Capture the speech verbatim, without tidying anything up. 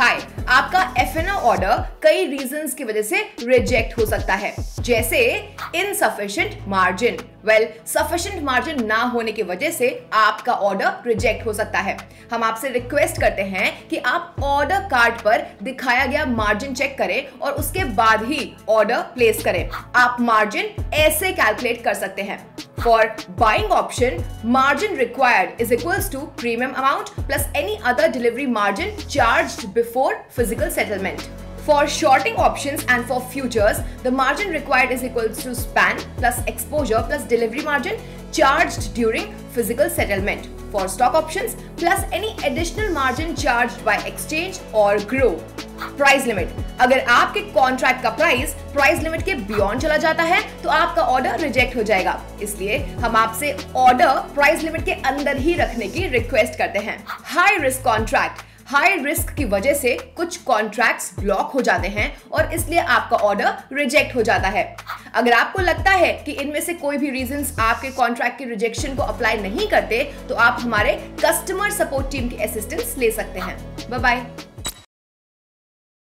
हाय, आपका F N O order कई reasons की वजह से रिजेक्ट हो सकता है, जैसे insufficient margin. Well sufficient margin ना होने की वजह से आपका ऑर्डर रिजेक्ट हो सकता है। हम आपसे रिक्वेस्ट करते हैं कि आप ऑर्डर कार्ड पर दिखाया गया मार्जिन चेक करें और उसके बाद ही ऑर्डर प्लेस करें। आप मार्जिन ऐसे कैलकुलेट कर सकते हैं। For buying option, margin required is equals to premium amount plus any other delivery margin charged before physical settlement. For shorting options and for futures, the margin required is equals to span plus exposure plus delivery margin charged during physical settlement. For stock options, plus any additional margin charged by exchange or Groww. Price limit. अगर आपके contract का price price limit के beyond चला जाता है तो आपका order reject हो जाएगा, इसलिए हम आपसे ऑर्डर प्राइस लिमिट के अंदर ही रखने की रिक्वेस्ट करते हैं। High risk contract. High risk की वजह से कुछ कॉन्ट्रैक्ट्स ब्लॉक हो जाते हैं और इसलिए आपका ऑर्डर रिजेक्ट हो जाता है। अगर आपको लगता है कि इनमें से कोई भी रीजंस आपके कॉन्ट्रैक्ट के रिजेक्शन को अप्लाई नहीं करते, तो आप हमारे कस्टमर सपोर्ट टीम की असिस्टेंस ले सकते हैं। Bye bye.